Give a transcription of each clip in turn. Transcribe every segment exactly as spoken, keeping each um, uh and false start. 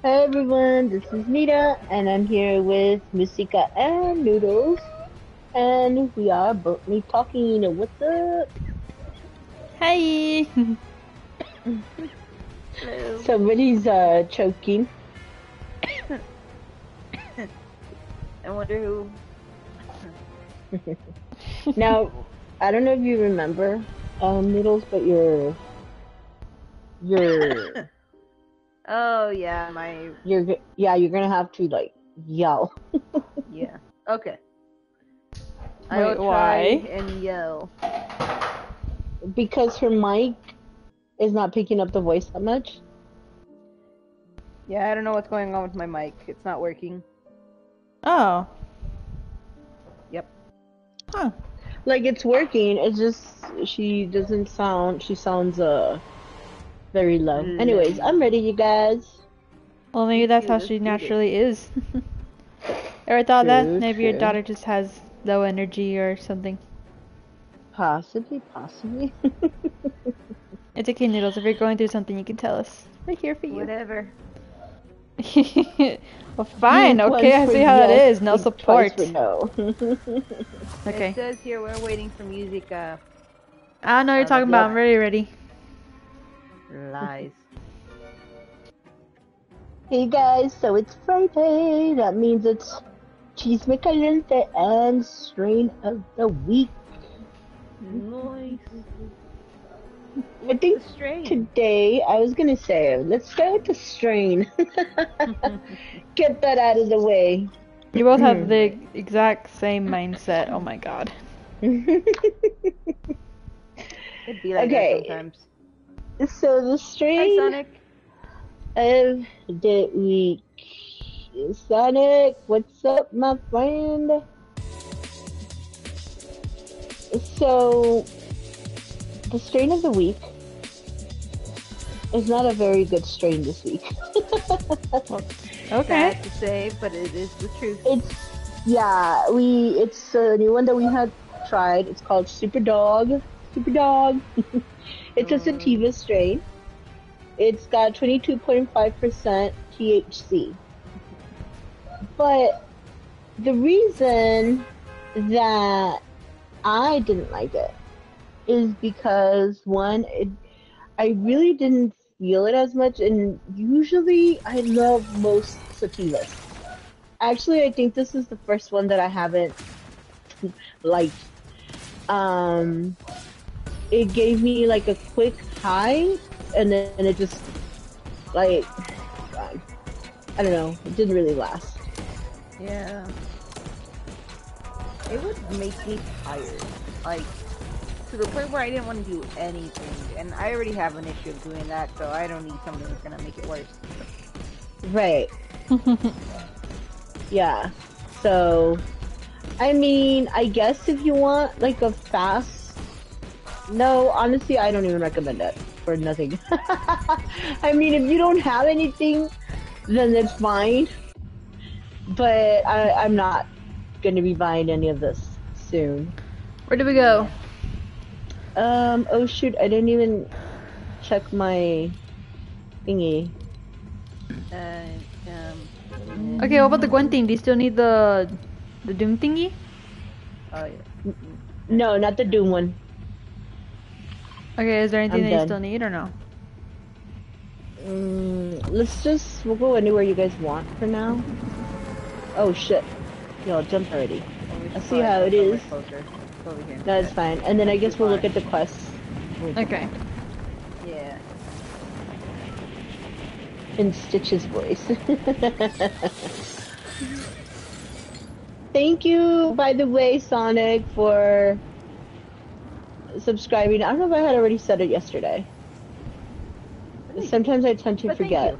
Hey everyone, this is Nita, and I'm here with Musika and Noodles, and we are Bluntly Talking. What's up? Hi! Hello. Somebody's uh, choking. I wonder who. Now, I don't know if you remember, um, Noodles, but your... your... Oh yeah, my. You're yeah, you're gonna have to like yell. Yeah. Okay. Wait, I will try why? And yell. Because her mic is not picking up the voice that much. Yeah, I don't know what's going on with my mic. It's not working. Oh. Yep. Huh. Like it's working. It's just she doesn't sound. She sounds uh. very low. Mm. Anyways, I'm ready, you guys. Well, maybe that's yeah, how she naturally it. Is. Ever thought true, that? Maybe true. Your daughter just has low energy or something. Possibly, possibly. It's okay, Noodles. If you're going through something, you can tell us. We're here for you. Whatever. Well, fine. Okay, I see how yes, it is. No support. No. Okay. It says here we're waiting for music. Uh, I don't know what you're uh, talking about. Blood. I'm really ready. Lies. Hey guys, so it's Friday. That means it's Chisme Caliente and Strain of the Week. Nice. I think strain? Today I was gonna say let's start with the strain. Get that out of the way. You both have the exact same mindset. Oh my god. It'd be like okay. That sometimes. So the strain Hi, of the week is Sonic. What's up, my friend? So the strain of the week is not a very good strain this week. Okay. Sad to say, but it is the truth. It's yeah. We it's a new one that we had tried. It's called Super Dog. Super Dog. It's a sativa strain. It's got twenty-two point five percent T H C. But the reason that I didn't like it is because, one, it, I really didn't feel it as much, and usually I love most sativas. Actually, I think this is the first one that I haven't liked. Um... It gave me like a quick high, and then and it just like God, I don't know. It didn't really last. Yeah, it would make me tired, like to the point where I didn't want to do anything, and I already have an issue of doing that, so I don't need something that's gonna make it worse. Right. Yeah. So, I mean, I guess if you want like a fast. No, honestly, I don't even recommend it for nothing. I mean, if you don't have anything, then it's fine. But I, I'm not going to be buying any of this soon. Where do we go? Um, oh shoot, I didn't even check my thingy. Uh, um, okay, what about the Gwen thing? Do you still need the, the Doom thingy? Oh, yeah. No, not the Doom one. Okay, is there anything I'm that done. You still need or no? Mm, let's just, we'll go anywhere you guys want for now. Oh shit. Y'all jumped already. Well, I see how it is. That's fine. And then I guess we'll look at the quests. Okay. Yeah. In Stitch's voice. Thank you, by the way, Sonic, for... subscribing. I don't know if I had already said it yesterday. Sometimes I tend to but forget.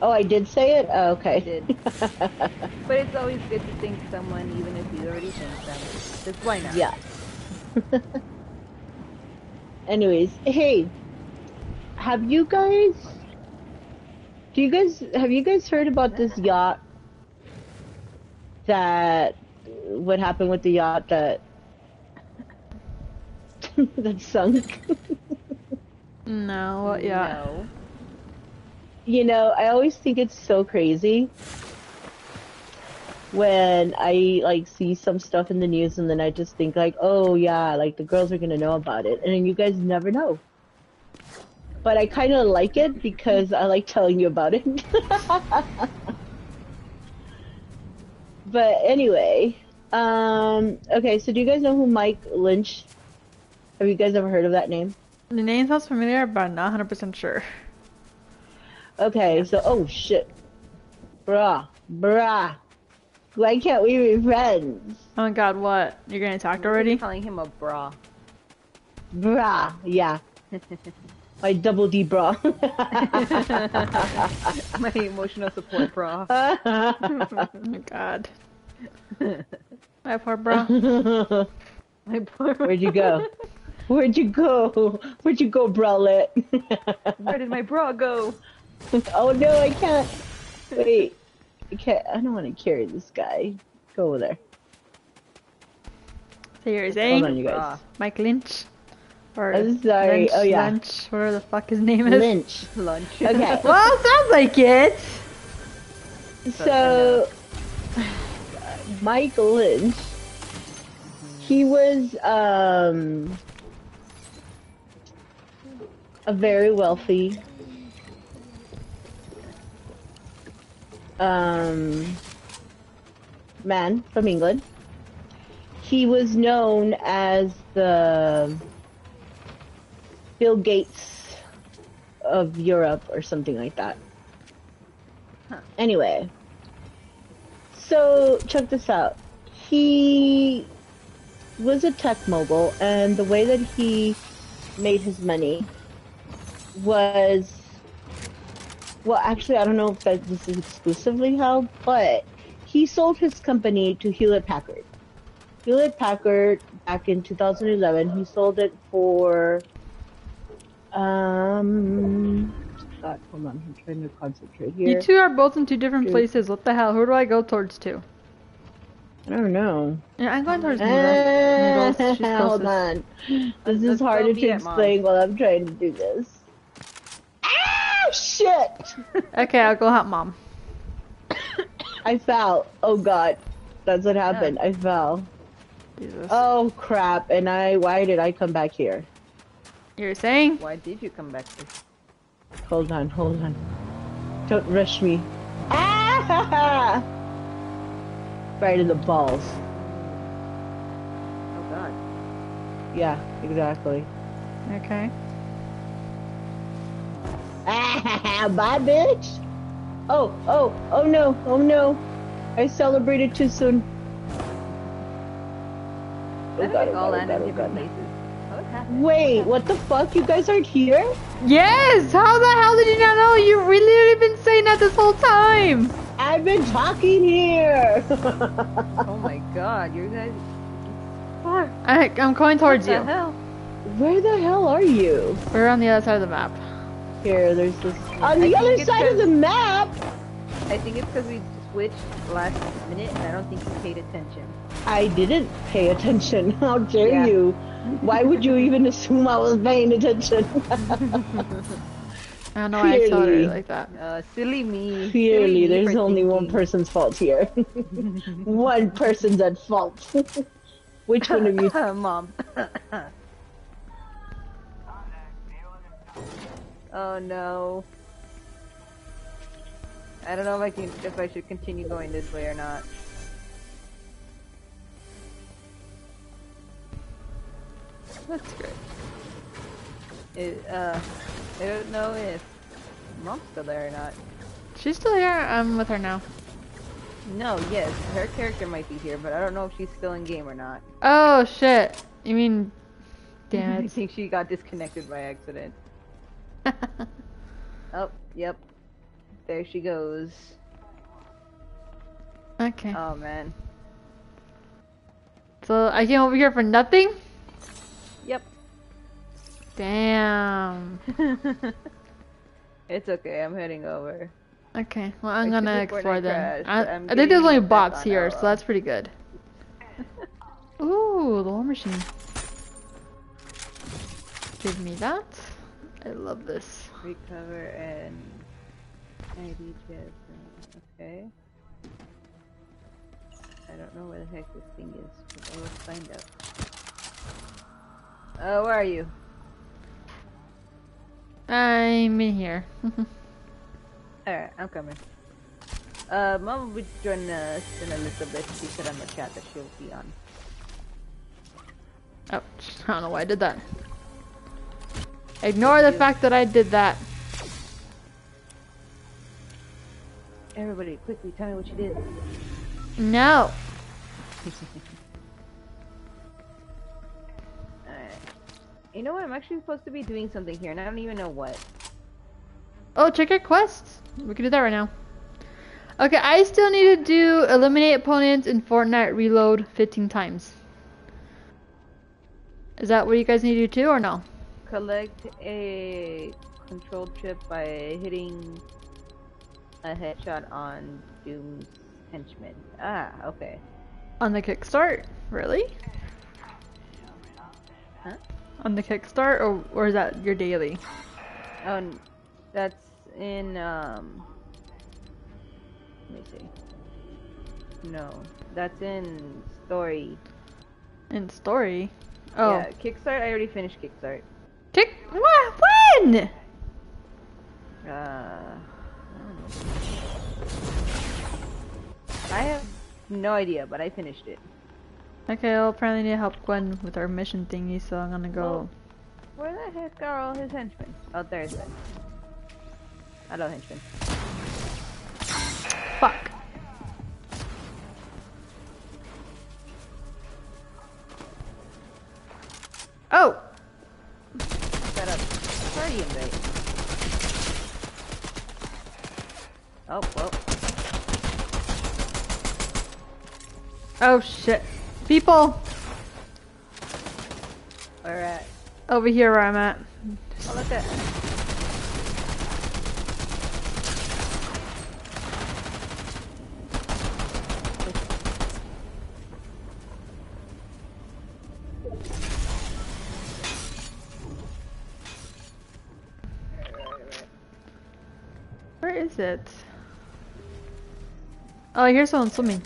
Oh, I did say it? Oh, okay. Did. But it's always good to thank someone even if you already thanked them. That's why not. Yeah. Anyways, hey, have you guys do you guys have you guys heard about this yacht that what happened with the yacht that that sunk. No, yeah. No. you know, I always think it's so crazy when I, like, see some stuff in the news and then I just think, like, oh, yeah, like, the girls are going to know about it. And then you guys never know. But I kind of like it because I like telling you about it. But anyway, um, okay, so do you guys know who Mike Lynch? Have you guys ever heard of that name? The name sounds familiar, but I'm not one hundred percent sure. Okay, so, oh, shit. Bruh, bruh. Why can't we be friends? Oh my god, what? You're gonna talk already? I'm calling him a bra. Bra, yeah. My double D bra. My emotional support bra. Oh my god. My poor bra. My poor bra. Where'd you go? Where'd you go? Where'd you go, bralette? Where did my bra go? Oh no, I can't. Wait. Okay, I don't want to carry this guy. Go over there. So here's a Hold on, you guys. Uh, Mike Lynch. Or I'm sorry. Lynch, oh yeah. Lynch, whatever the fuck his name is. Lynch. Lynch. Okay. Well, it sounds like it. So, Mike Lynch. He was um a very wealthy. Um, man from England. He was known as the Bill Gates of Europe or something like that. Huh. Anyway, so check this out. He was a tech mogul, and the way that he made his money was... Well, actually, I don't know if that this is exclusively how, but he sold his company to Hewlett-Packard. Hewlett-Packard, back in two thousand eleven, he sold it for, um, God, hold on, I'm trying to concentrate here. You two are both in two different two. places. What the hell? Who do I go towards to? I don't know. Yeah, I'm going towards Noodles. Noodles. She's hold on. This Let's is harder to explain while I'm trying to do this. Shit! Okay, I'll go help mom. I fell. Oh god. That's what happened. Yeah. I fell. Jesus. Oh crap, and I- why did I come back here? You're saying? Why did you come back here? Hold on, hold on. Don't rush me. Ah! Right in the balls. Oh god. Yeah, exactly. Okay. Bye, bitch. Oh, oh, oh no, oh no. I celebrated too soon. Oh god, oh god, oh god. Wait, what the fuck? You guys aren't here? Yes! How the hell did you not know? You've really been saying that this whole time. I've been talking here. Oh my god, you guys. Fuck. I, I'm going towards you. What the hell? Where the hell are you? We're on the other side of the map. Here, there's this on the I other side of the map. I think it's because we switched last minute and I don't think you paid attention. I didn't pay attention. How dare yeah. you? Why would you even assume I was paying attention? I don't know why I saw it like that. Uh, silly me. Clearly, silly there's me only thinking. one person's fault here. One person's at fault. Which one of you? Mom. Oh no. I don't know if I can if I should continue going this way or not. That's great. It uh I don't know if mom's still there or not. She's still here, I'm with her now. No, yes, her character might be here, but I don't know if she's still in game or not. Oh shit. You mean damn it. I think she got disconnected by accident. Oh, yep. There she goes. Okay. Oh, man. So, I came over here for nothing? Yep. Damn. It's okay, I'm heading over. Okay, well, I'm I gonna explore them. Crash, I, I think there's only bots here, so that's pretty good. Ooh, the war machine. Give me that. I love this. Recover and Maybe just, uh, okay. I don't know where the heck this thing is, but I will find out. Oh, uh, where are you? I'm in here. Alright, I'm coming. Uh, Mom will join us in a little bit. She said on the chat that she'll be on. Oh, I don't know why I did that. Ignore Thank the you. fact that I did that. Everybody, quickly tell me what you did. No. Alright. You know what? I'm actually supposed to be doing something here, and I don't even know what. Oh, check your quests. We can do that right now. Okay, I still need to do eliminate opponents in Fortnite reload fifteen times. Is that what you guys need to do too, or no? Collect a control chip by hitting a headshot on Doom's henchmen. Ah, okay. On the Kickstart? Really? Huh? On the Kickstart, or, or is that your daily? Oh, that's in, um... let me see. No, that's in story. In story? Oh. Yeah, Kickstart, I already finished Kickstart. Kick? What? When? Uh... I have no idea, but I finished it. Okay, well, apparently need to help Gwen with our mission thingy, so I'm gonna go... Well, where the heck are all his henchmen? Oh, there's them. I love henchmen. Fuck. Oh! Got a guardian bait. Oh, well. Oh shit. People! Where at? Over here where I'm at. Oh, look at. Where is it? Oh, I hear someone swimming.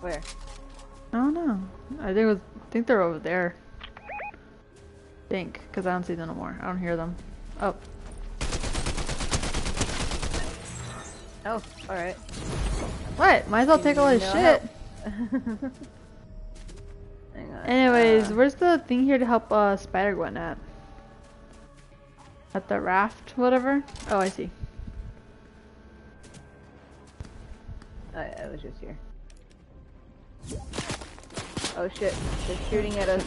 Where? I don't know. I think, it was, I think they're over there. Think, because I don't see them no more. I don't hear them. Oh. Oh, alright. What? Might as well take all his shit. Hang on. Anyways, uh, where's the thing here to help uh, Spider-Gwen at? At the raft, whatever? Oh, I see. Oh, yeah, I was just here. Oh shit, they're shooting at us.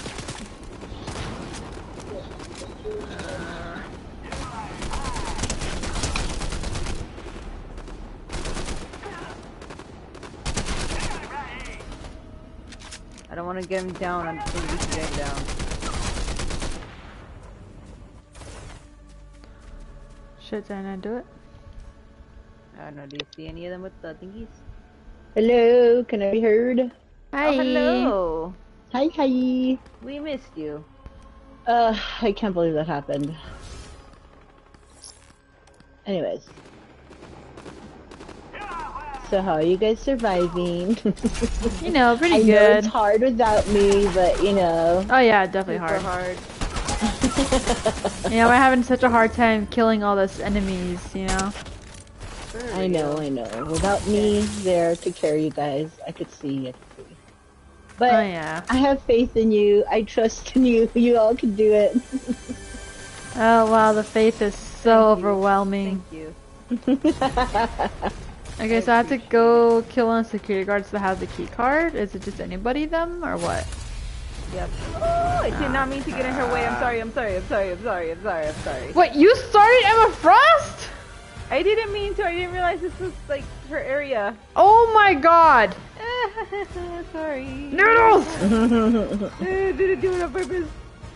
Uh... I don't want to get him down, I'm just going to get him down. Shit, did I not do it? I don't know, do you see any of them with the thingies? Hello, can I be heard? Hi. Oh, hello. Hi, hi. We missed you. Uh, I can't believe that happened. Anyways. So how are you guys surviving? You know, pretty I good. Know it's hard without me, but you know. Oh yeah, definitely hard. hard. You know, we're having such a hard time killing all those enemies, you know? I know, I know. Without me there to carry you guys, I could see, I could see. But oh, yeah. I have faith in you. I trust in you. You all can do it. Oh wow, the faith is so Thank overwhelming. You. Thank you. Okay, I so I have to go kill one of the security guards that has the key card. Is it just anybody them or what? Yep. Oh, I did not mean to get in her way. I'm sorry. I'm sorry. I'm sorry. I'm sorry. I'm sorry. I'm sorry. What? You started Emma Frost? I didn't mean to, I didn't realize this was, like, her area. Oh my god! Sorry. Noodles! I didn't do it on purpose.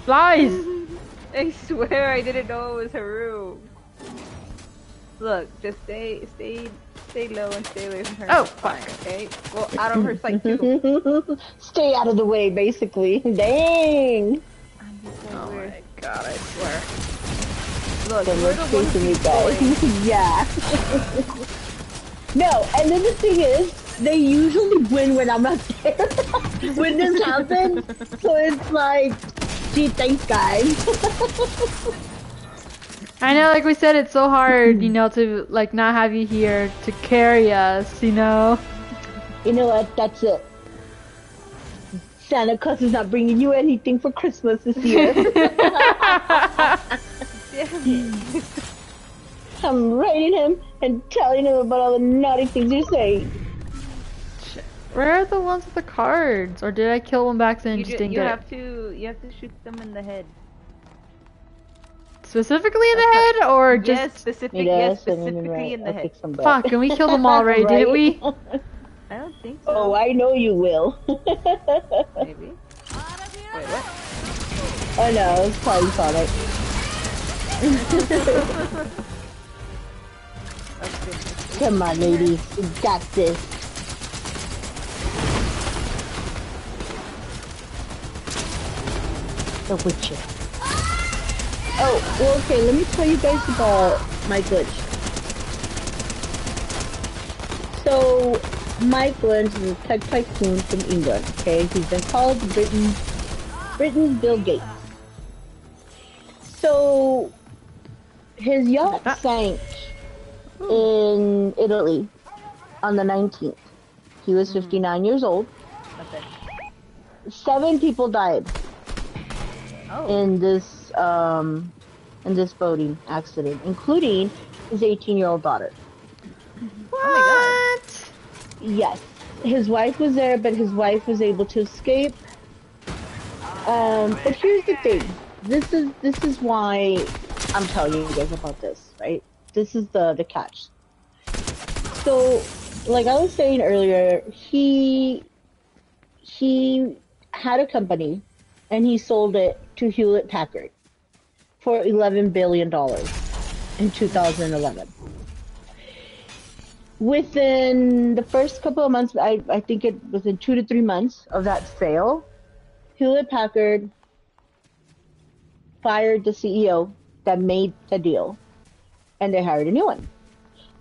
Lies! I swear I didn't know it was her room. Look, just stay, stay, stay low and stay away from her. Oh, fine, okay? Well, out of her sight, too. Stay out of the way, basically. Dang! I'm just so oh weird. My god, I swear. Look, and we're chasing you guys. Yeah. No, and then the thing is, they usually win when I'm not there. When this happens, so it's like, gee, thanks, guys. I know, like we said, it's so hard, you know, to like not have you here to carry us, you know. You know what? That's it. Santa Claus is not bringing you anything for Christmas this year. I'm writing him and telling him about all the naughty things you're saying. Where are the ones with the cards? Or did I kill one back then? You, just do, didn't you get have it? to. You have to shoot them in the head. Specifically in the okay. head, or just yes, specific, yes, specifically right. in the I'll head. Fuck, and we killed them all already, right? Didn't we? I don't think so. Oh, I know you will. Maybe. Wait, what? Oh no, it's probably Fortnite. Okay. Come on, ladies, we got this. The Witcher. Oh, well, okay, let me tell you guys about my glitch. So, Mike Lynch is a tech tycoon from England, okay? He's been called Britain, Britain's Bill Gates. So, his yacht sank in Italy on the nineteenth. He was fifty-nine years old. Seven people died in this Um, in this boating accident, including his eighteen-year-old daughter. What? Oh my God. Yes, his wife was there, but his wife was able to escape. Um, but here's the thing: this is this is why I'm telling you guys about this, right? This is the the catch. So, like I was saying earlier, he he had a company, and he sold it to Hewlett-Packard for eleven billion dollars in two thousand eleven. Within the first couple of months, I, I think it was in two to three months of that sale, Hewlett-Packard fired the C E O that made the deal, and they hired a new one.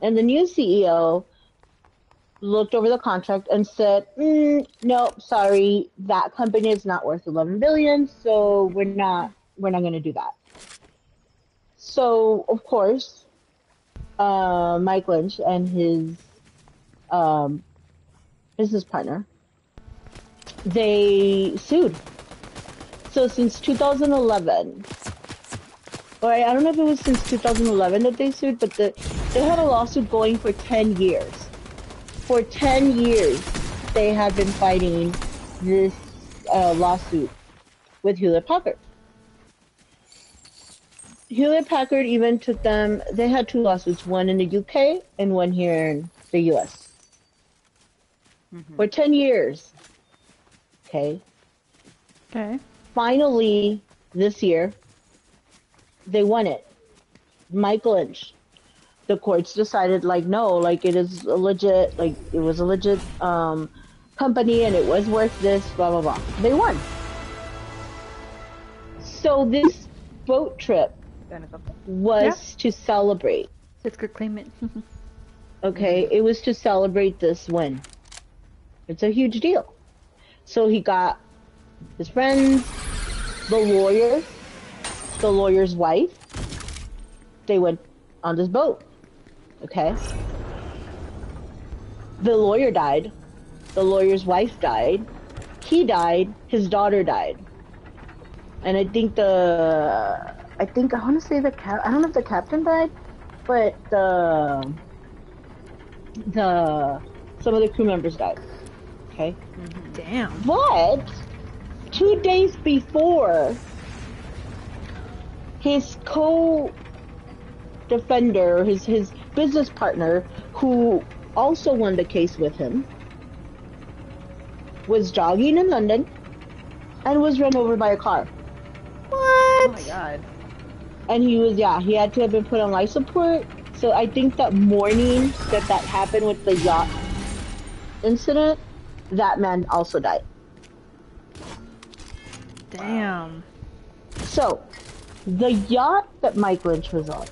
And the new C E O looked over the contract and said, mm, "No, sorry, that company is not worth eleven billion dollars, so we're not." We're not going to do that. So, of course, uh, Mike Lynch and his um, business partner, they sued. So since two thousand eleven, or I don't know if it was since two thousand eleven that they sued, but the, they had a lawsuit going for ten years. For ten years, they had been fighting this uh, lawsuit with Hewlett-Packard. Hewlett-Packard even took them, they had two lawsuits, one in the U K and one here in the U S. Mm-hmm. For ten years. Okay. Okay. Finally, this year, they won it. Mike Lynch. The courts decided, like, no, like, it is a legit, like, it was a legit um, company and it was worth this, blah, blah, blah. They won. So this boat trip was yeah. to celebrate. Let's go claim it. Okay, it was to celebrate this win. It's a huge deal. So he got his friends, the lawyer, the lawyer's wife. They went on this boat. Okay. The lawyer died. The lawyer's wife died. He died. His daughter died. And I think the... I think I want to say the cap. I don't know if the captain died, but the the some of the crew members died. Okay. Mm-hmm. Damn. But two days before, his co-defender, his his business partner, who also won the case with him, was jogging in London and was run over by a car. What? Oh my God. And he was, yeah, he had to have been put on life support. So I think that morning that that happened with the yacht incident, that man also died. Damn. So, The yacht that Mike Lynch was on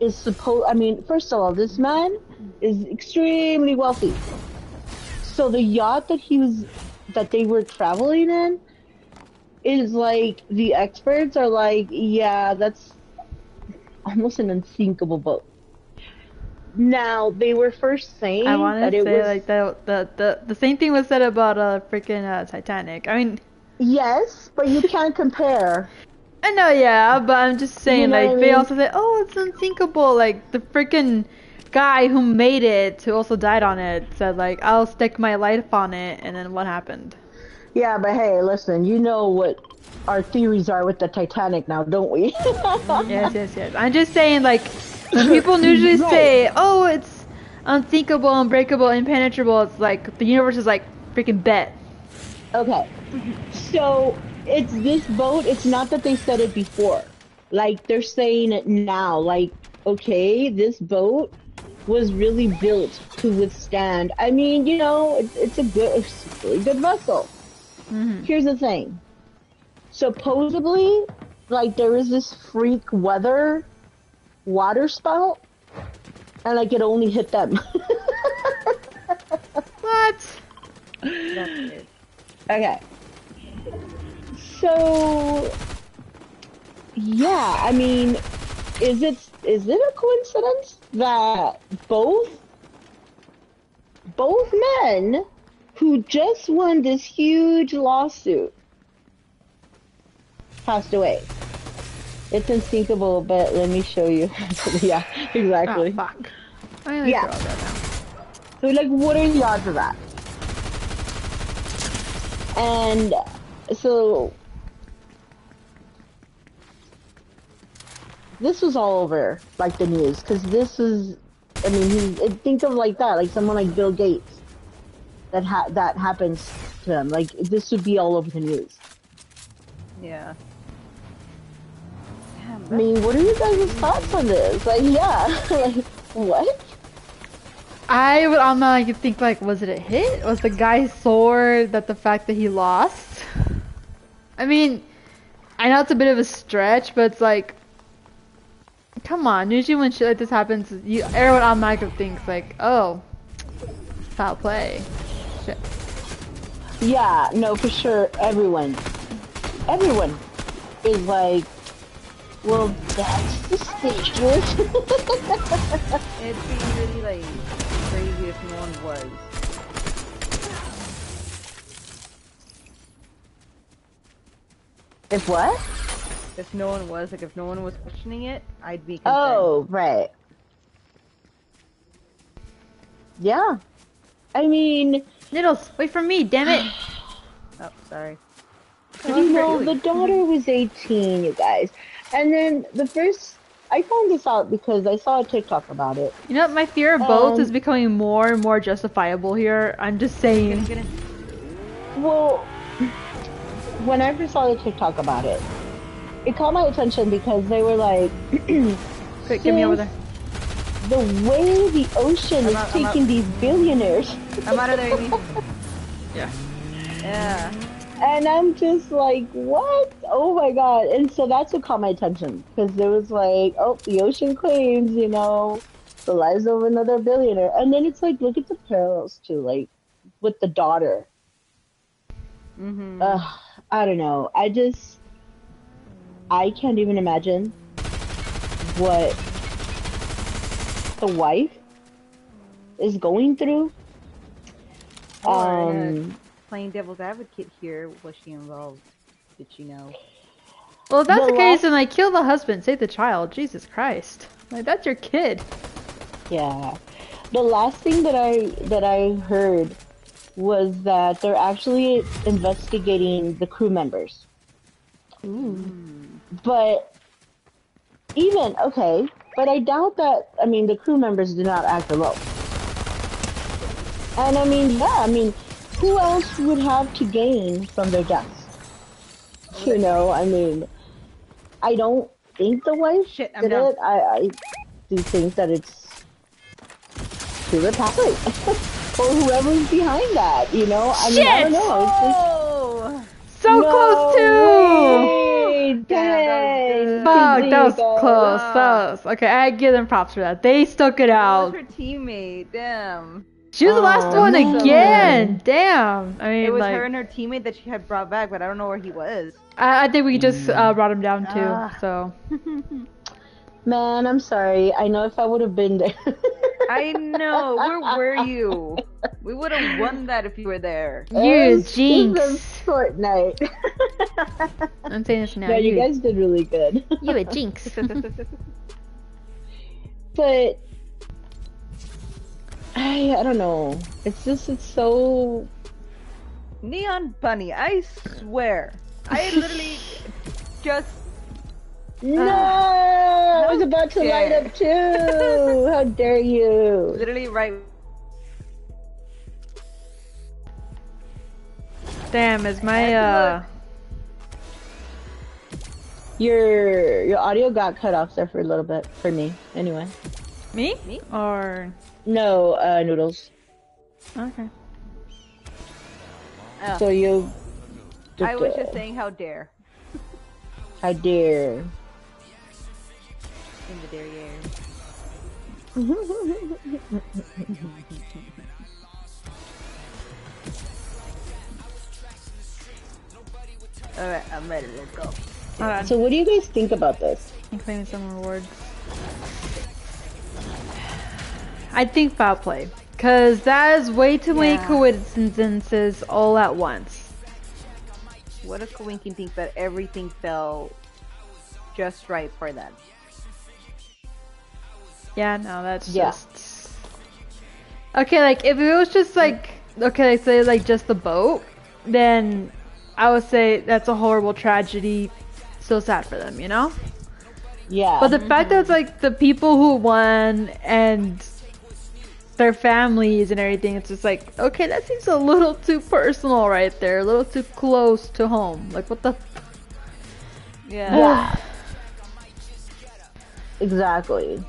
is supposed, I mean, first of all, this man is extremely wealthy. So the yacht that he was, that they were traveling in is like, the experts are like, yeah, that's almost an unsinkable boat. Now, they were first saying I wanna that say, it was... like, the, the, the, the same thing was said about uh, freaking uh, Titanic. I mean... Yes, but you can't compare. I know, yeah, but I'm just saying, you know, like, I mean? They also said, oh, it's unsinkable. Like, the freaking guy who made it, who also died on it, said, like, I'll stick my life on it, and then what happened? Yeah, but hey, listen, you know what our theories are with the Titanic now, don't we? yes, yes, yes. I'm just saying, like... People usually right. say, oh, it's unthinkable, unbreakable, impenetrable. It's like, the universe is like, freaking bet. Okay. So, it's this boat, it's not that they said it before. Like, they're saying it now. Like, okay, this boat was really built to withstand. I mean, you know, it's, it's a good, it's a really good vessel. Mm-hmm. Here's the thing. Supposedly, like, there is this freak weather... water spout, and like it only hit them. What? Okay. So, yeah, I mean, is it is it a coincidence that both both men who just won this huge lawsuit passed away? It's unsinkable, but let me show you. Yeah, exactly. Oh, fuck. I like yeah. So, like, what are the odds of that? And so, this was all over, like, the news, because this is, I mean, he's, it, think of like that, like someone like Bill Gates, that ha that happens to him. Like, this would be all over the news. Yeah. I mean, what are you guys' thoughts on this? Like, yeah, like, what? I would on my like, think like, was it a hit? Was the guy sore that the fact that he lost? I mean, I know it's a bit of a stretch, but it's like, come on. Usually when shit like this happens, you, everyone on my group thinks like, oh, foul play, shit. Yeah, no, for sure, everyone, everyone is like. Well, that's the stage. It'd be really, like, crazy if no one was. If what? If no one was, like, if no one was questioning it, I'd be concerned. Oh, right. Yeah. I mean... Noodles, wait for me, damn it! Oh, sorry. You know, the daughter was eighteen, you guys. And then the first, I found this out because I saw a TikTok about it. You know, my fear of um, boats is becoming more and more justifiable here. I'm just saying. I'm gonna... Well, when I first saw the TikTok about it, it caught my attention because they were like, quick, get me over there. The way the ocean I'm is out, taking these billionaires. I'm out of there, Amy. Yeah. Yeah. And I'm just like, what? Oh my god. And so that's what caught my attention. Because it was like, oh, the ocean claims, you know, the lives of another billionaire. And then it's like, look at the parallels too, like, with the daughter. Mm-hmm. Ugh, I don't know. I just, I can't even imagine what the wife is going through. Oh, um... playing devil's advocate here, was she involved? Did she know? Well, if that's the, the case, then like kill the husband, save the child. Jesus Christ, like that's your kid. Yeah. The last thing that I that I heard was that they're actually investigating the crew members. Mm. But even okay, but I doubt that. I mean, the crew members did not act alone. And I mean, yeah, I mean. Who else would have to gain from their deaths? You know, I mean, I don't think the wife Shit, did down. it. I, I do think that it's Hewlett-Packard or whoever's behind that. You know, I mean, Shit! I don't know. It's just, so no close to. Way. Yay! Dang! Yeah, that, that was close. Wow. That was, okay, I give them props for that. They stuck it out. That was her teammate. Damn. She was oh, the last one so again. Good. Damn. I mean, it was like, her and her teammate that she had brought back, but I don't know where he was. I, I think we just uh, brought him down too. Uh. So. Man, I'm sorry. I know if I would have been there. I know. Where were you? We would have won that if you were there. You jinx. Fortnite. I'm saying this now. No, you, you guys did really good. You a jinx. But I, I don't know. It's just it's so Neon Bunny. I swear. I literally just. No! Uh, I was about to light up too! How dare you! Literally right... Damn, is my, uh... Your... your audio got cut off there for a little bit. For me, anyway. Me? Me? Or... No, uh, Noodles. Okay. Oh. So you... I was just saying how dare. How dare. In the derriere. Alright, I'm ready, let's go. Right. So what do you guys think about this? I'm claiming some rewards. I think foul play. Cause that is way too many yeah. coincidences all at once. What if Kawinkin thinks that everything fell just right for them? Yeah, no, that's yeah. just... Okay, like, if it was just, like... Okay, like, say, like, just the boat, then I would say that's a horrible tragedy. So sad for them, you know? Yeah. But the mm-hmm. fact that it's, like, the people who won and their families and everything, it's just like, okay, that seems a little too personal right there. A little too close to home. Like, what the f- Yeah. yeah. Exactly.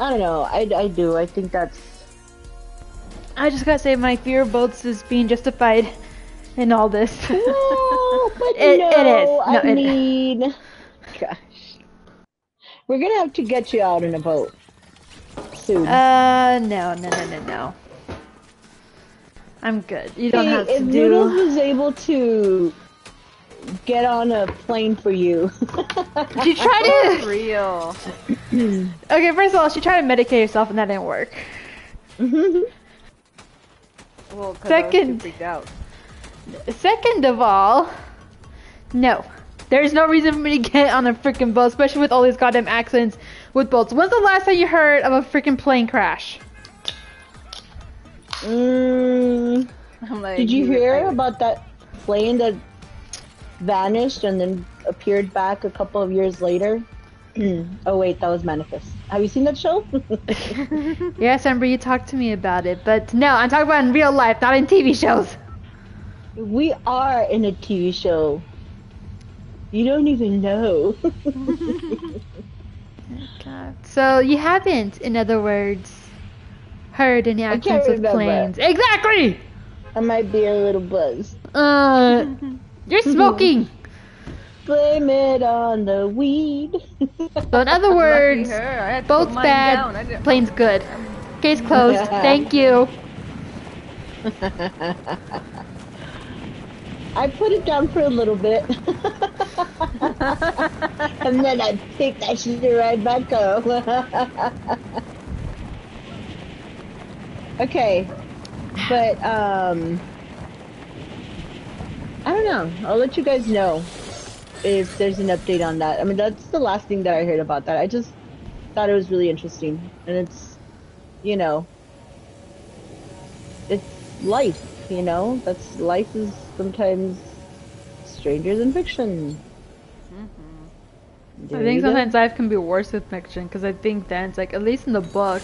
I don't know. I, I do. I think that's... I just gotta say, my fear of boats is being justified in all this. No, but it, no, it is. No, I it... mean... Gosh. We're gonna have to get you out in a boat. Soon. Uh, no, no, no, no, no. I'm good. You don't hey, have to if do... If Noodles was able to get on a plane for you... She tried to... For real. Okay, first of all, she tried to medicate herself and that didn't work. Well, because I was too freaked out. Second of all... No. There's no reason for me to get on a freaking boat, especially with all these goddamn accidents with boats. When's the last time you heard of a freaking plane crash? Mm, I'm like, did you hear I... about that plane that vanished and then appeared back a couple of years later? Oh wait, that was Manifest. Have you seen that show? Yes, I remember you talked to me about it, but no, I'm talking about in real life, not in T V shows. We are in a T V show. You don't even know. God. So you haven't, in other words, heard any actions with planes. Exactly! I might be a little buzzed. Uh, you're smoking! Blame it on the weed. So in other words, boat's bad, down. plane's good. Case closed. Thank you. I put it down for a little bit, and then I picked that shit right back up. Okay, but um, I don't know. I'll let you guys know if there's an update on that. I mean, that's the last thing that I heard about that. I just thought it was really interesting, and it's, you know, it's life. You know, that's life is sometimes stranger than fiction. Mm-hmm. I think sometimes life can be worse with fiction because I think then it's like, at least in the book,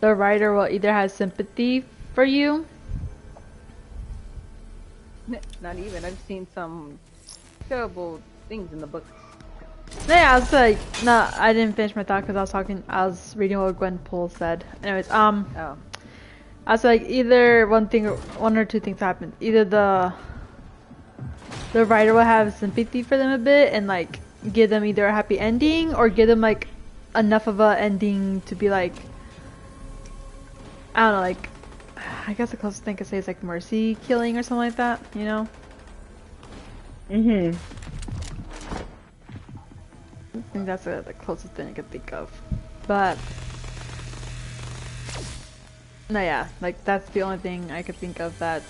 the writer will either have sympathy for you. Not even. I've seen some terrible things in the book. Yeah, I was like, no, I didn't finish my thought because I was talking. I was reading what Gwenpool said. Anyways, um. Oh. I was like, either one thing, one or two things happened. Either the the writer will have sympathy for them a bit and like give them either a happy ending or give them like enough of a ending to be like, I don't know, like, I guess the closest thing I could say is like mercy killing or something like that, you know? Mm-hmm. I think that's uh, the closest thing I could think of. But, no, yeah, like that's the only thing I could think of that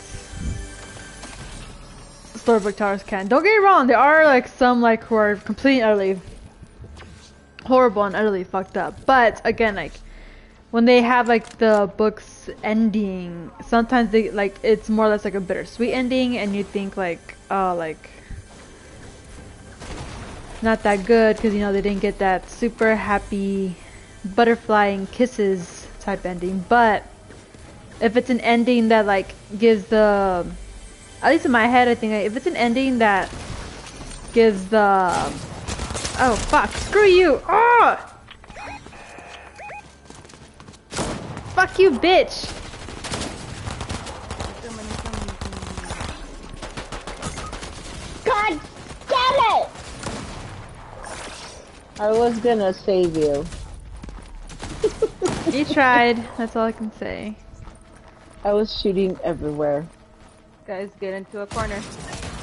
storybook towers can. Don't get me wrong, there are like some like who are completely utterly horrible and utterly fucked up. But again, like when they have like the book's ending, sometimes they like it's more or less like a bittersweet ending, and you think like, oh, like not that good because you know they didn't get that super happy butterfly and kisses type ending. But if it's an ending that like gives the, at least in my head I think like, if it's an ending that gives the, oh fuck, screw you, oh fuck you bitch, god damn it, I was gonna save you. You tried, that's all I can say. I was shooting everywhere. Guys, get into a corner.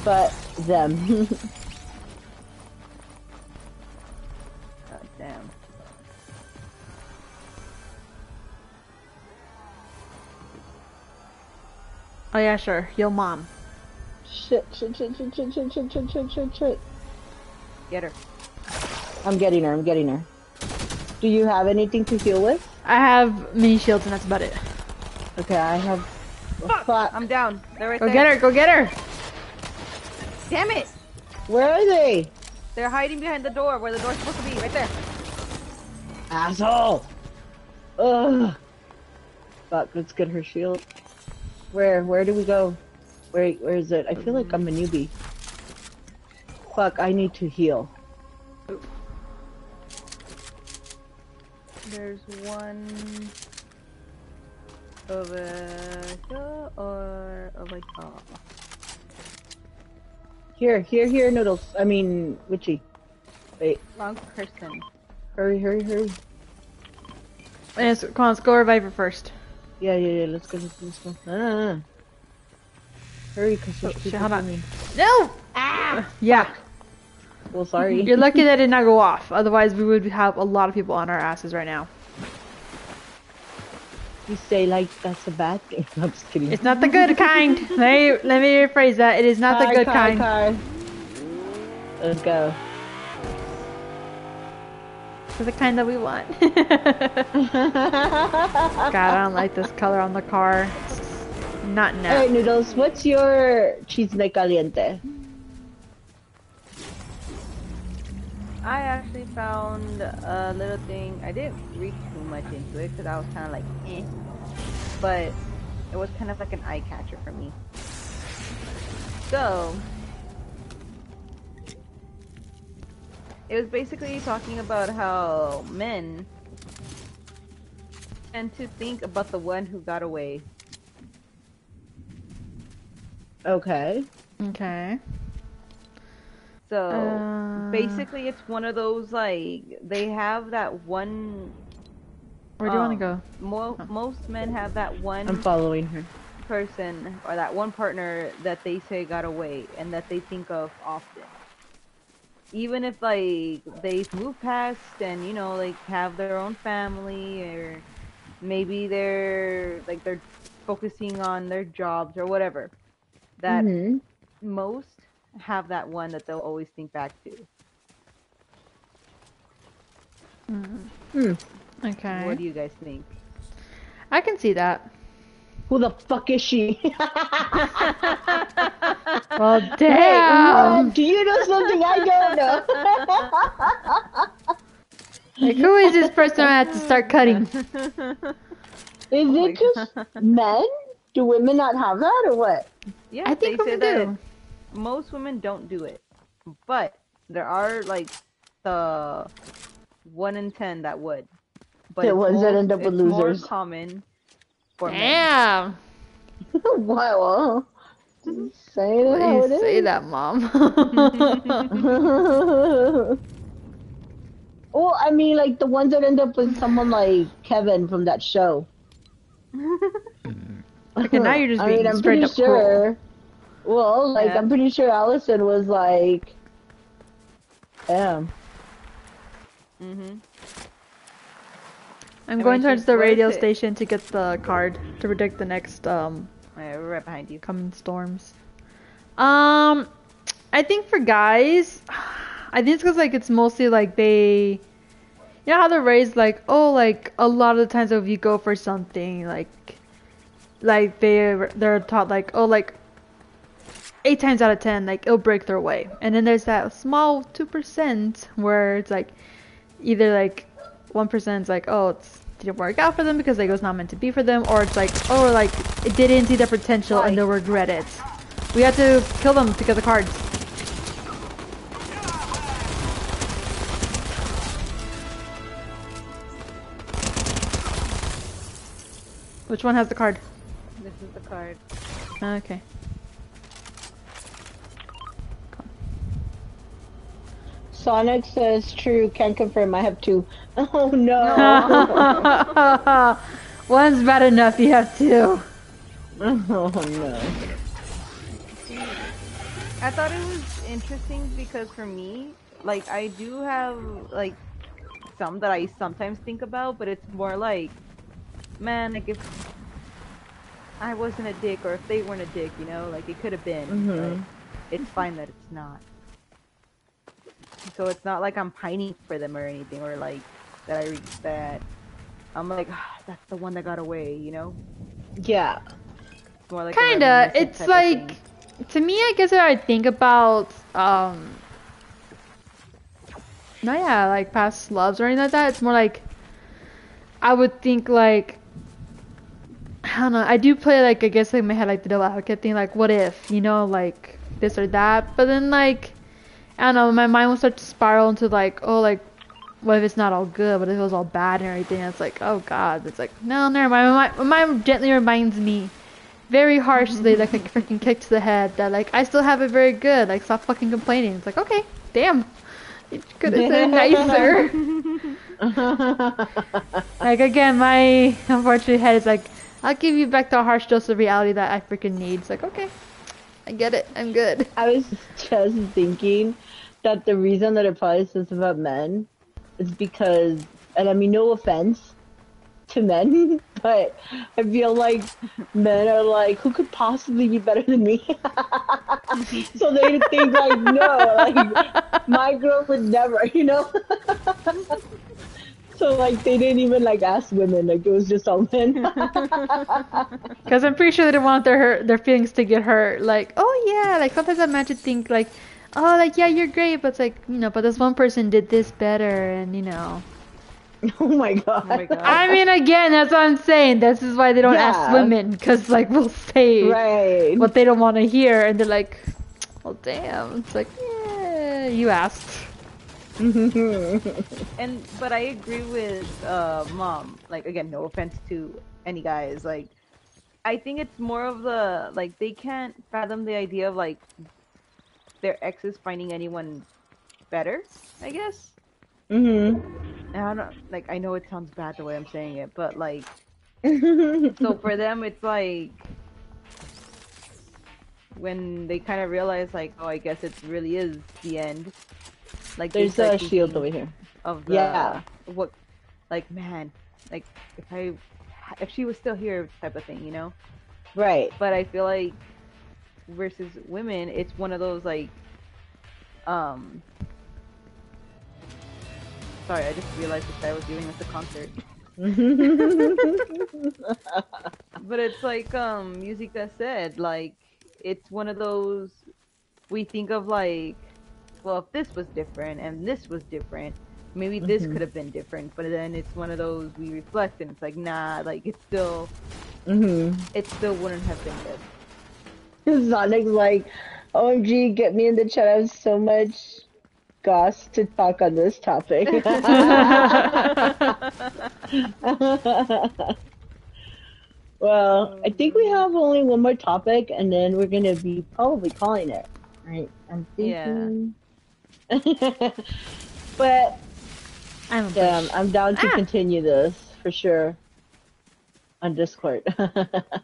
But them. God damn. Oh yeah, sure. Yo mom. Shit, shit, shit, shit, shit, shit, shit, shit, shit, shit, shit. Get her. I'm getting her, I'm getting her. Do you have anything to heal with? I have mini shields and that's about it. Okay, I have... Fuck! Fuck. I'm down. They're right there. Go get her, go get her! Damn it! Where are they? They're hiding behind the door, where the door's supposed to be, right there. Asshole! Ugh! Fuck, let's get her shield. Where, where do we go? Where, where is it? I feel like I'm a newbie. Fuck, I need to heal. There's one over here or over here. Here, here, here, Noodles. I mean, Witchy. Wait. Wrong person. Hurry, hurry, hurry. Let's, come on, let's go Reviver first. Yeah, yeah, yeah, let's go. Let's, let's go. No, no, no. Hurry, because oh, shit, hold on. Me. No! Ah! Yeah. Well, sorry. You're lucky that it did not go off. Otherwise, we would have a lot of people on our asses right now. You say like that's a bad thing. I'm just kidding. It's not the good kind. Let me let me rephrase that. It is not car, the good car, kind. Car. Let's go. It's the kind that we want. God, I don't like this color on the car. Not now. All right, Noodles. What's your chisme caliente? I actually found a little thing. I didn't read too much into it because I was kind of like, eh. But it was kind of like an eye catcher for me. So, it was basically talking about how men tend to think about the one who got away. Okay. Okay. So, uh, basically it's one of those, like, they have that one... Where do um, you want to go? Mo oh. Most men have that one... I'm following her. ...person, or that one partner that they say got away, and that they think of often. Even if, like, they've moved past and, you know, like, have their own family, or maybe they're, like, they're focusing on their jobs or whatever. That mm-hmm. most... have that one that they'll always think back to. Mm. Mm. Okay. What do you guys think? I can see that. Who the fuck is she? Well, damn! Hey, do you know something I don't know? Like, who is this person I have to start cutting? Is oh it just God. men? Do women not have that, or what? Yeah, I think women do. That most women don't do it, but there are like the one in ten that would. But it was that end up with losers. More common for men. Damn. Wow. Say it how it is. Say that, Mom. Well, I mean, like, the ones that end up with someone like Kevin from that show. Okay, now you're just being I mean, I'm straight pretty up sure. Cruel. Well, like, yeah. I'm pretty sure Allison was like... Damn. Mm-hmm. I'm I going mean, towards the radio station to get the card to predict the next, um... right behind you. Coming storms. Um, I think for guys, I think it's because, like, it's mostly, like, they... You know how they're raised, like, oh, like, a lot of the times if you go for something, like... Like, they're, they're taught, like, oh, like, eight times out of ten, like, it'll break their way. And then there's that small two percent where it's, like, either, like, one percent is, like, oh, it's didn't work out for them because, like, it was not meant to be for them. Or it's, like, oh, like, it didn't see their potential and they'll regret it. We have to kill them to get the cards. Which one has the card? This is the card. Okay. Sonic says true. Can't confirm. I have two. Oh no. One's bad enough. You have two. Oh no. I thought it was interesting because for me, like, I do have like some that I sometimes think about, but it's more like, man, like if I wasn't a dick or if they weren't a dick, you know, like it could have been. Mm-hmm. But it's fine that it's not. So it's not like I'm pining for them or anything, or like that I reached that. I'm like, oh, that's the one that got away, you know? Yeah. It's more like kinda. It's like, to me, I guess I think about, um, no, yeah, like past loves or anything like that. It's more like, I would think like, I don't know. I do play like, I guess like my head like the devil advocate thing, like what if, you know, like this or that. But then like, I don't know, my mind will start to spiral into like, oh, like, what if it's not all good? What if it was all bad and everything? And it's like, oh God. It's like, no, never mind. My mind, my mind gently reminds me, very harshly, like a freaking kick to the head, that like, I still have it very good. Like, stop fucking complaining. It's like, okay, damn. You could have said nicer. Like, again, my unfortunate head is like, I'll give you back the harsh dose of reality that I freaking need. It's like, okay. I get it. I'm good. I was just thinking that the reason that it probably says about men is because, and I mean, no offense to men, but I feel like men are like, who could possibly be better than me? So they think like, no, like, my girl would never, you know? So like, they didn't even like ask women, like it was just all men. Because I'm pretty sure they didn't want their hurt, their feelings to get hurt. Like, oh yeah, like sometimes I imagine think like, oh, like yeah, you're great, but it's like, you know, but this one person did this better, and you know. Oh my God. Oh my God. I mean, again, that's what I'm saying. This is why they don't yeah. ask women, because like we'll say right. what they don't want to hear, and they're like, well, damn. It's like, yeah, you asked. And but I agree with uh Mom, like, again, no offense to any guys, like I think it's more of the like they can't fathom the idea of like their exes finding anyone better, I guess. Mm-hmm. And I don't, like, I know it sounds bad the way I'm saying it, but like so for them it's like when they kind of realize like, oh, I guess it really is the end. Like there's a shield over here. Of the, yeah. What, like, man, like if I, if she was still here, type of thing, you know? Right. But I feel like versus women, it's one of those like, um. Sorry, I just realized that I was doing this at a concert. But it's like um, Musica said, like it's one of those we think of like. Well, if this was different and this was different, maybe this mm-hmm. could have been different. But then it's one of those we reflect and it's like, nah, like it's still, mm-hmm. it still wouldn't have been good. Sonic's like, O M G, get me in the chat. I have so much goss to talk on this topic. Well, I think we have only one more topic, and then we're gonna be probably calling it. Right? I'm thinking. Yeah. But I'm um, I'm down to ah. continue this for sure. On Discord.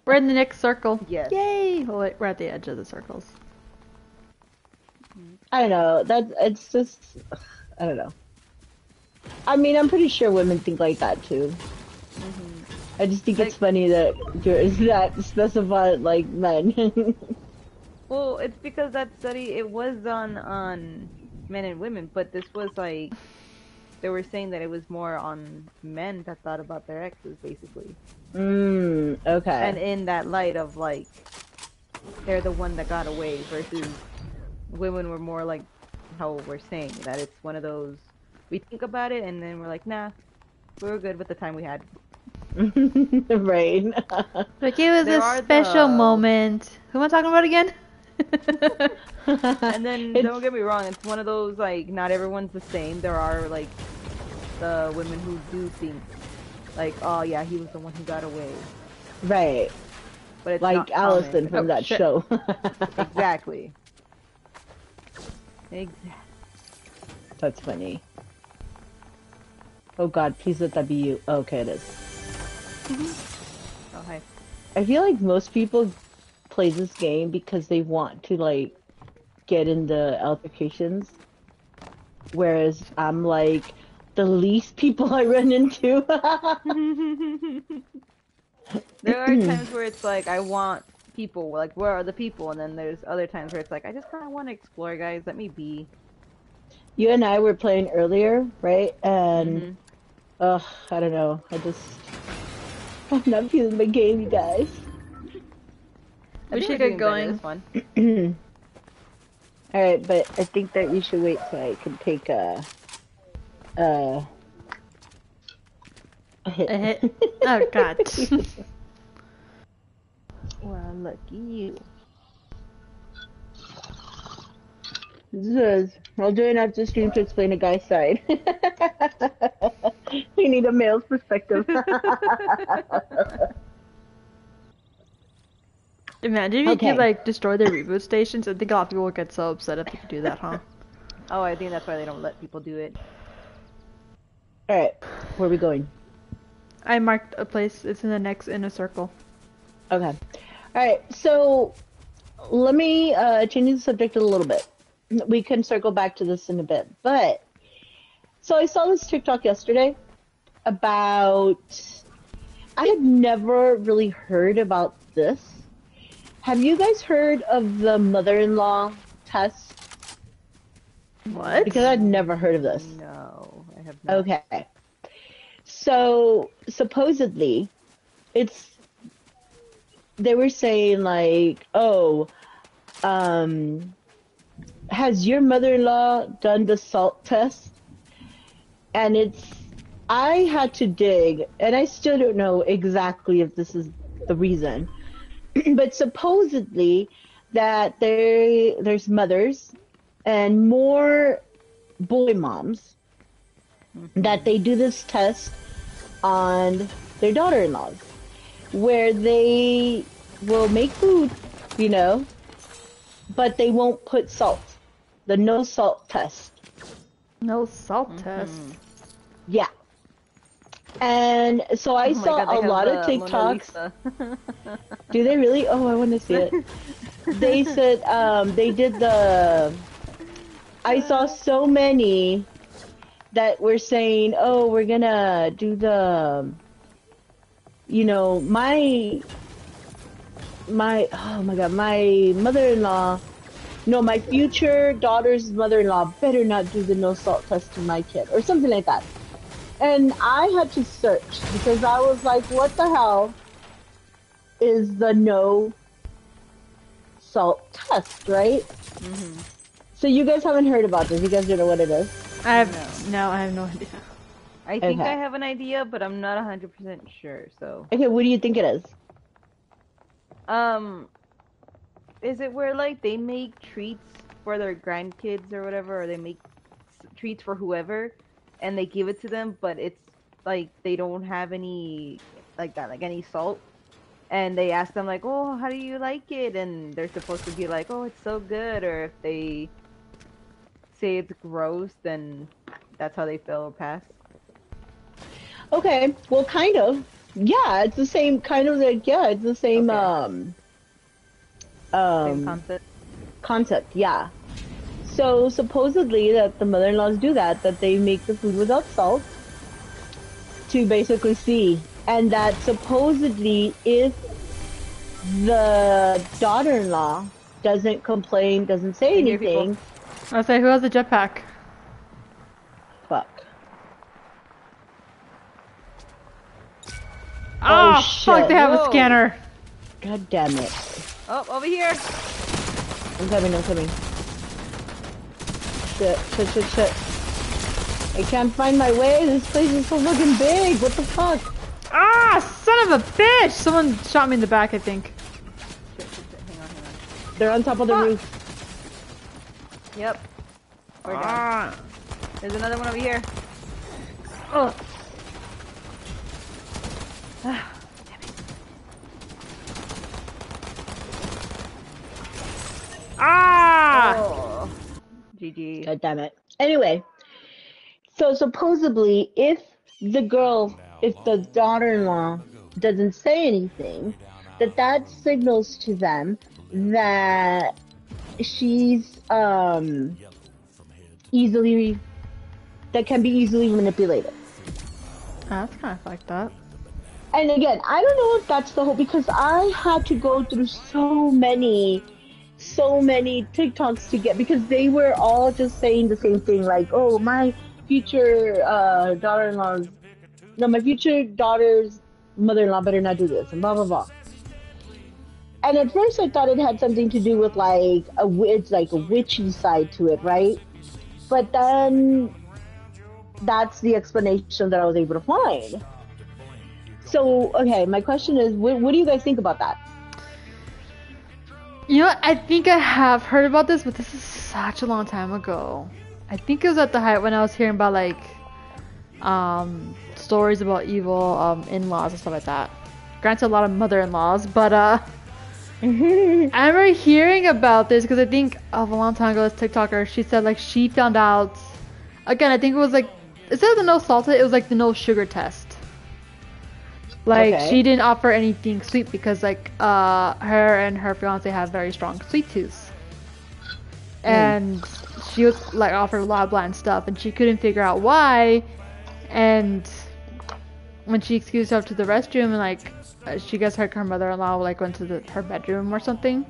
We're in the next circle. Yes. Yay! Well, we're at the edge of the circles. I don't know. That it's just I don't know. I mean, I'm pretty sure women think like that too. Mm-hmm. I just think like, it's funny that it's not specified like men. Well, it's because that study, it was done on men and women, but this was like, they were saying that it was more on men that thought about their exes, basically. Mm, okay. And in that light of like, they're the one that got away versus women were more like how we're saying, that it's one of those, we think about it and then we're like, nah, we were good with the time we had. Right. But it was there a special the... moment. Who am I talking about again? And then, it's... don't get me wrong, it's one of those, like, not everyone's the same. There are, like, the women who do think, like, oh, yeah, he was the one who got away. Right. But it's like Allison common. From oh, that shit. Show. Exactly. Exactly. That's funny. Oh, God, please let that be you. Oh, okay, it is. Mm-hmm. Oh, hi. I feel like most people play this game because they want to, like, get into altercations. Whereas I'm, like, the least people I run into. There are times where it's like, I want people. Like, where are the people? And then there's other times where it's like, I just kind of want to explore, guys. Let me be. You and I were playing earlier, right? And... Mm-hmm. Ugh, I don't know. I just... I'm not feeling my game, you guys. I we should get going. Alright, but I think that you should wait till I can take a... A... A hit. A hit? Oh, God. Well, look at you. This is... I'll do it after stream to explain a guy's side. We need a male's perspective. Imagine if okay. you could like destroy their reboot stations. I think a lot of people would get so upset if you could do that, huh? Oh, I think that's why they don't let people do it. Alright, where are we going? I marked a place. It's in the next inner circle. Okay. Alright, so let me uh, change the subject a little bit. We can circle back to this in a bit, but so I saw this TikTok yesterday about, I had never really heard about this. Have you guys heard of the mother-in-law test? What? Because I'd never heard of this. No, I have not. Okay. So supposedly it's, they were saying like, oh, um, has your mother-in-law done the salt test? And it's, I had to dig, and I still don't know exactly if this is the reason, but supposedly that they, there's mothers and more boy moms mm-hmm. that they do this test on their daughter-in-laws, where they will make food, you know, but they won't put salt. The no salt test. No salt mm-hmm. test? Yeah. And so I oh saw God, a lot of TikToks. Do they really? Oh, I want to see it. They said, um, they did the... I saw so many that were saying, oh, we're gonna do the... You know, my... My... Oh my God, my mother-in-law... No, my future daughter's mother-in-law better not do the no salt test to my kid, or something like that. And I had to search because I was like, what the hell is the no salt test, right? Mm-hmm. So you guys haven't heard about this. You guys don't know what it is? I have no, no I have no idea. I think okay. I have an idea, but I'm not one hundred percent sure, so. Okay, what do you think it is? Um... Is it where, like, they make treats for their grandkids or whatever, or they make treats for whoever, and they give it to them, but it's, like, they don't have any, like that, like, any salt? and they ask them like, oh, how do you like it? And they're supposed to be like, oh, it's so good. Or if they say it's gross, then that's how they feel or pass. Okay, well, kind of. Yeah, it's the same kind of like, yeah, it's the same, okay. um, um, same concept. Concept, yeah. So supposedly that the mother-in-laws do that, that they make the food without salt to basically see. And that supposedly if the daughter-in-law doesn't complain, doesn't say anything. I say, who has a jetpack? Fuck. Oh, oh shit. Fuck, they have Whoa. a scanner. God damn it. Oh, over here. I'm coming, I'm coming. Shit, shit, shit, shit. I can't find my way. This place is so fucking big. What the fuck? Ah, son of a bitch! Someone shot me in the back, I think. Shit, shit, shit. Hang on, hang on. They're on top of the fuck. roof. Yep. We're ah. down. There's another one over here. Oh. Ah. Ah! Oh. G G. God damn it. Anyway, so supposedly, if the girl, if the daughter-in-law doesn't say anything, that that signals to them that she's um easily, that can be easily manipulated. Oh, that's kind of like that. And again, I don't know if that's the whole, because I had to go through so many. so many TikToks to get, because they were all just saying the same thing, like, oh, my future uh, daughter-in-law's, no, my future daughter's mother-in-law better not do this, and blah, blah, blah. And at first I thought it had something to do with, like, a it's like a witchy side to it, right? But then that's the explanation that I was able to find. So, okay, my question is, what, what do you guys think about that? You know, I think I have heard about this, but this is such a long time ago. I think it was at the height when I was hearing about, like, um, stories about evil um, in-laws and stuff like that. Granted, a lot of mother-in-laws, but uh, I remember hearing about this because I think of a long time ago, this TikToker, she said, like, she found out, again, I think it was, like, instead of the no salted, it was, like, the no sugar test. Like, okay. She didn't offer anything sweet because, like, uh, her and her fiancé have very strong sweet tooth. Mm. And she was, like, offered a lot of bland stuff, and she couldn't figure out why. And when she excused herself to the restroom, and, like, she guess her, her mother-in-law, like, went to the, her bedroom or something.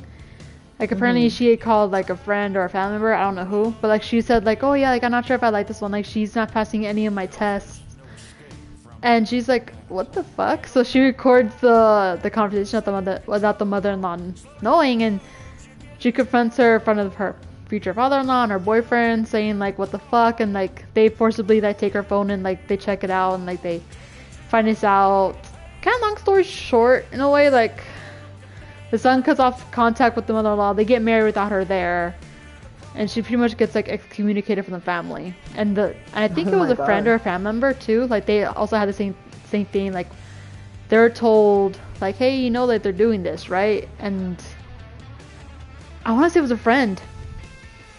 Like, apparently mm-hmm. she had called, like, a friend or a family member, I don't know who. But, like, she said, like, oh, yeah, like, I'm not sure if I like this one. Like, she's not passing any of my tests. And she's like, what the fuck? So she records the the conversation at the mother, without the mother-in-law knowing, and she confronts her in front of her future father-in-law and her boyfriend, saying, like, what the fuck? And, like, they forcibly, like, take her phone and, like, they check it out and, like, they find this out. Kind of long story short, in a way, like, the son cuts off contact with the mother-in-law. They get married without her there. And she pretty much gets, like, excommunicated from the family. And the and I think oh it was a God. friend or a family member, too. Like, they also had the same same thing. Like, they're told, like, hey, you know that they're doing this, right? And I want to say it was a friend.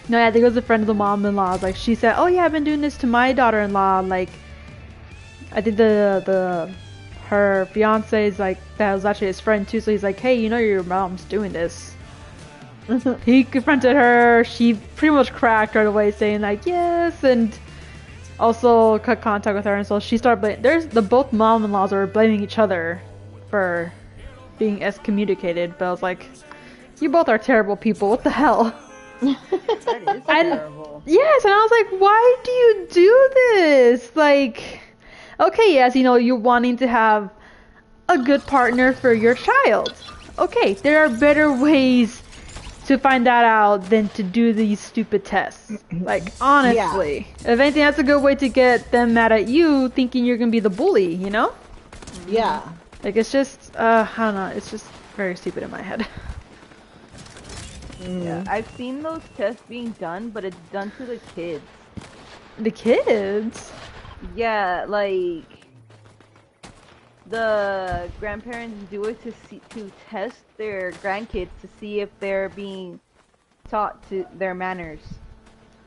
No, yeah, I think it was a friend of the mom-in-law. Like, she said, oh, yeah, I've been doing this to my daughter-in-law. Like, I think the, the her fiancé is, like, that was actually his friend, too. So he's like, hey, you know your mom's doing this. He confronted her. She pretty much cracked right away, saying like yes, and also cut contact with her. And so she started blaming. There's the both mom-in-laws are blaming each other for being excommunicated. But I was like, you both are terrible people. What the hell? That is and, terrible. Yes, and I was like, why do you do this? Like, okay, yes, you know, you're wanting to have a good partner for your child. Okay, there are better ways to find that out than to do these stupid tests. Like, honestly. Yeah. If anything, that's a good way to get them mad at you, thinking you're gonna be the bully, you know? Yeah. Like, it's just, uh, I don't know, it's just very stupid in my head. Mm. Yeah, I've seen those tests being done, but it's done to the kids. The kids? Yeah, like, the grandparents do it to see, to test their grandkids to see if they're being taught to their manners.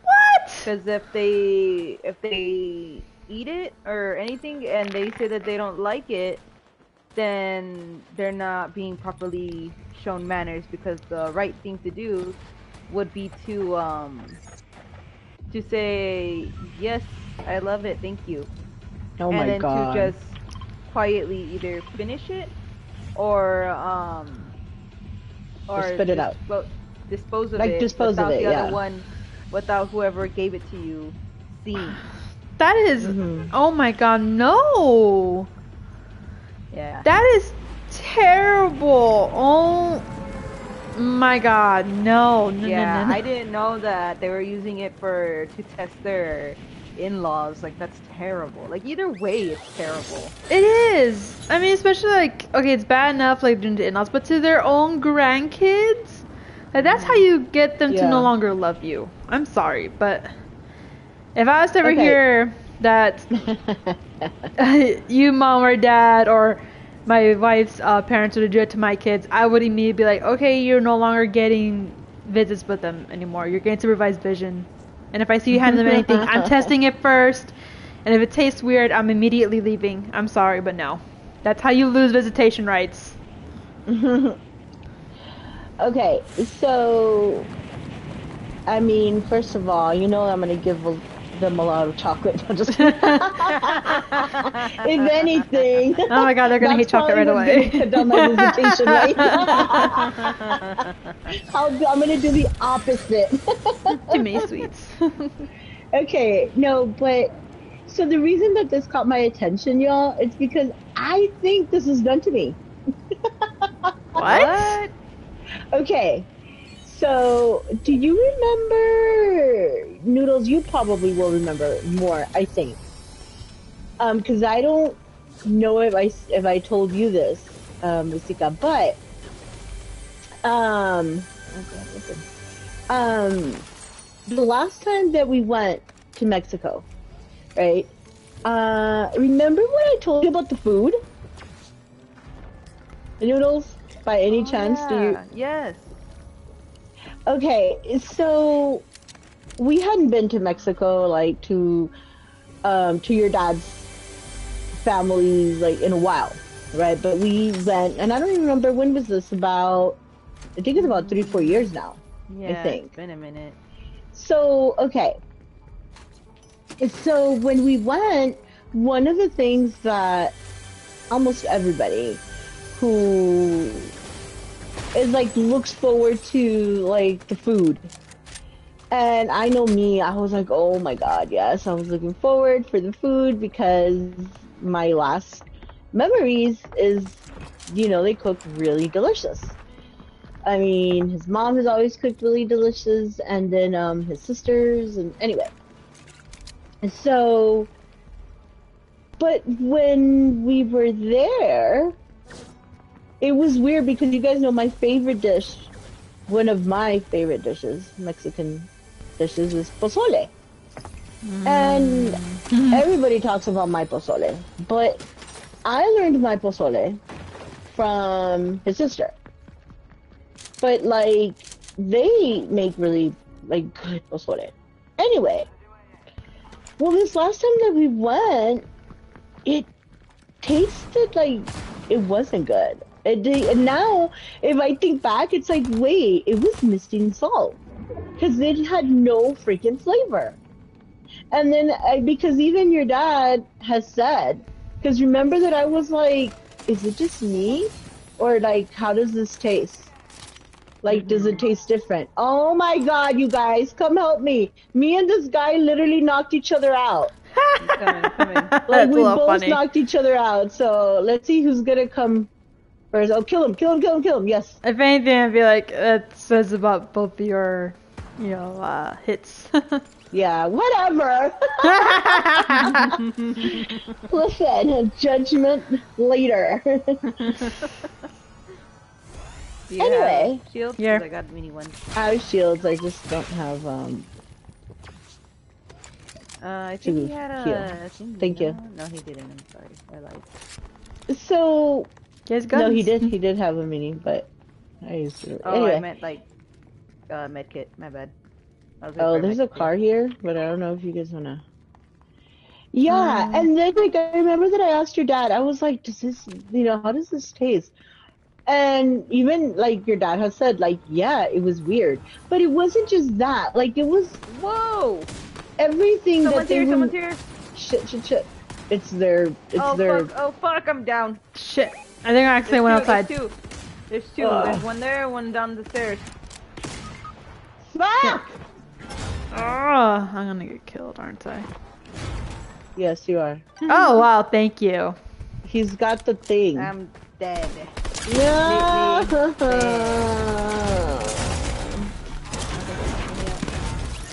What? Because if they if they eat it or anything and they say that they don't like it, then they're not being properly shown manners, because the right thing to do would be to um to say, yes, I love it, thank you. Oh my god. And then god. to just quietly either finish it or um or, or spit it out. Well, dispose of like, it dispose without of it, the yeah. other one, without whoever gave it to you seeing. That is, mm-hmm. oh my god, no! Yeah. That is terrible! Oh my god, no, no, yeah, no, no, no. I didn't know that they were using it for to test their in-laws. Like, that's terrible. Like, either way, it's terrible. It is! I mean, especially like, okay, it's bad enough, like, doing the in-laws, but to their own grandkids? Like, that's how you get them yeah. to no longer love you. I'm sorry, but... If I was to ever okay. hear that you, mom or dad, or my wife's uh, parents would do it to my kids, I would immediately be like, okay, you're no longer getting visits with them anymore. You're getting supervised vision. And if I see you handing them anything, I'm testing it first. And if it tastes weird, I'm immediately leaving. I'm sorry, but no. That's how you lose visitation rights. Okay, so... I mean, first of all, you know I'm going to give a... them a lot of chocolate. Just if anything. Oh my god, they're gonna hate chocolate right away. My visitation, right? I'll, I'm gonna do the opposite. Too many sweets. Okay, no, but so the reason that this caught my attention, y'all, it's because I think this is done to me. What? Okay. So, do you remember, Noodles, you probably will remember more, I think. Um, because I don't know if I, if I told you this, um, Musika, but, um, okay, um, the last time that we went to Mexico, right, uh, remember what I told you about the food? Noodles, by any oh, chance, yeah. do you? Yes. Okay, so we hadn't been to Mexico, like, to um, to your dad's family, like, in a while, right? But we went, and I don't even remember, when was this? About, I think it's about three, four years now, yeah, I think. It's been a minute. So, okay. So when we went, one of the things that almost everybody who... is like looks forward to like the food, and I know me, I was like, oh my god, yes, I was looking forward for the food, because my last memories is, you know, they cook really delicious. I mean, his mom has always cooked really delicious, and then um his sisters, and anyway, and so, but when we were there, it was weird, because you guys know my favorite dish, one of my favorite dishes, Mexican dishes, is pozole. Mm. And everybody talks about my pozole, but I learned my pozole from his sister. But, like, they make really, like, good pozole. Anyway, well, this last time that we went, it tasted like it wasn't good. And now, if I think back, it's like, wait, it was missing salt, because it had no freaking flavor. And then, I, because even your dad has said, because remember that I was like, is it just me? Or like, how does this taste? Like, mm-hmm. does it taste different? Oh my god, you guys, come help me. Me and this guy literally knocked each other out. Come in, come in. Like, that's we both funny. knocked each other out, so let's see who's going to come. Or is, oh, kill him, kill him, kill him, kill him, yes. If anything, I'd be like, that says about both your, you know, uh, hits. Yeah, whatever. Listen, judgment later. Yeah. Anyway. Shields? Yeah. I got mini ones. I have shields, I just don't have, um... Uh, I think he had a... Thank you. No, he didn't, I'm sorry. I lied. So he has guns. No, he did. He did have a mini, but I used to. Oh, anyway. I meant like uh, medkit. My bad. Like, oh, there's a car here, but I don't know if you guys wanna. Yeah, um, and then like I remember that I asked your dad. I was like, "Does this, you know, how does this taste?" And even like your dad has said, like, "Yeah, it was weird," but it wasn't just that. Like it was whoa, everything. Someone's that here. Someone's here. Shit, shit, shit. It's their. It's oh, their. Fuck. Oh fuck! I'm down. Shit. I think I actually there's went two, outside. There's two. There's two. Oh. There's one there, one down the stairs. Fuck! Oh, I'm gonna get killed, aren't I? Yes, you are. Oh wow, thank you. He's got the thing. I'm dead. Yeah.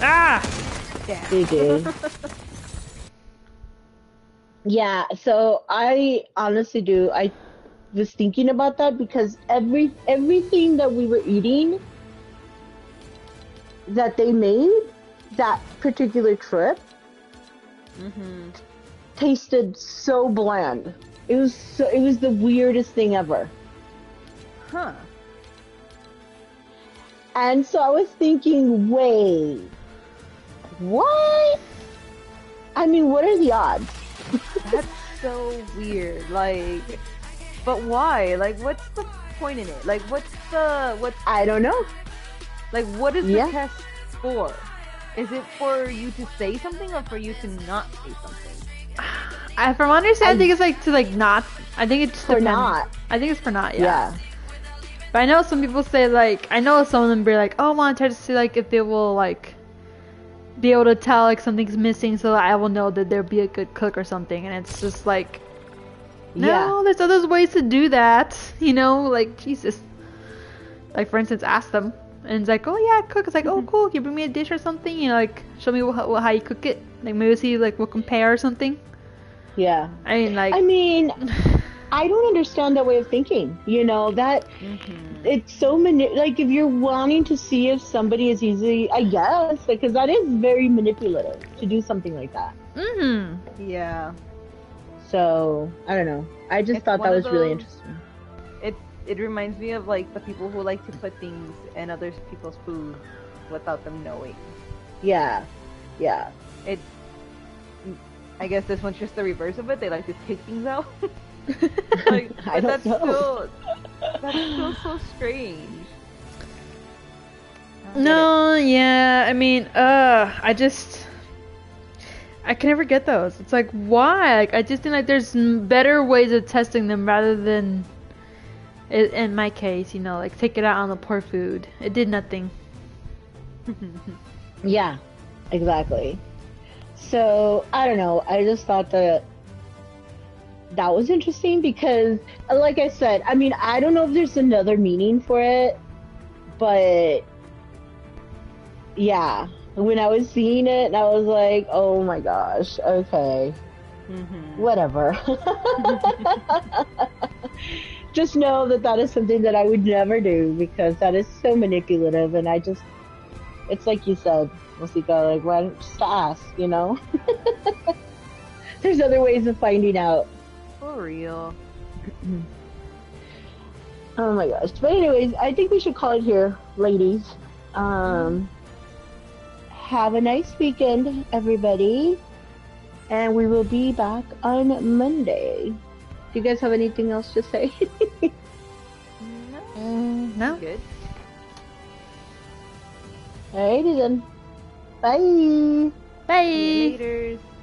Ah. Yeah. Yeah. So I honestly do. I was thinking about that because every everything that we were eating that they made that particular trip. Mm-hmm. Tasted so bland. It was so, it was the weirdest thing ever. Huh. And so I was thinking, wait, what? I mean, what are the odds? That's so weird. Like, but why? Like, what's the point in it? Like, what's the what's I don't know. Like, what is the yeah. test for? Is it for you to say something or for you to not say something? I, from my understanding, I, I think it's like to like not. I think it's for depends. not. I think it's for not. Yeah. yeah. But I know some people say like. I know some of them be like, "Oh, I want to try to see like if they will like be able to tell like something's missing, so that I will know that there'll be a good cook or something." And it's just like, no, yeah. there's other ways to do that. You know, like Jesus. Like for instance, ask them. And it's like, oh yeah, cook. It's like, oh cool. Can you bring me a dish or something? You know, like show me what, what, how you cook it. Like maybe see like we'll compare or something. Yeah. I mean, like. I mean, I don't understand that way of thinking. You know that mm-hmm. it's so mani- like if you're wanting to see if somebody is easily, I guess, because that is very manipulative to do something like that. Mm-hmm. Yeah. So I don't know. I just it's thought that was those... really interesting. It reminds me of like the people who like to put things in other people's food without them knowing. Yeah, yeah. It. I guess this one's just the reverse of it. They like to take things out. Like, I don't that's know. So, that's still so strange. No, yeah. I mean, uh, I just. I can never get those. It's like why? Like I just think like there's better ways of testing them rather than. It, in my case, you know, like take it out on the poor food. It did nothing. Yeah, exactly. So I don't know. I just thought that that was interesting because, like I said, I mean, I don't know if there's another meaning for it, but yeah, when I was seeing it, I was like, oh my gosh, okay, mm-hmm. whatever. Just know that that is something that I would never do because that is so manipulative, and I just, it's like you said, Mosika, like, why don't just ask, you know? There's other ways of finding out. For real. Oh my gosh. But anyways, I think we should call it here, ladies. Um, have a nice weekend, everybody, and we will be back on Monday. You guys have anything else to say? No. Mm, no. Good. Alrighty then. Bye. Bye. Laters.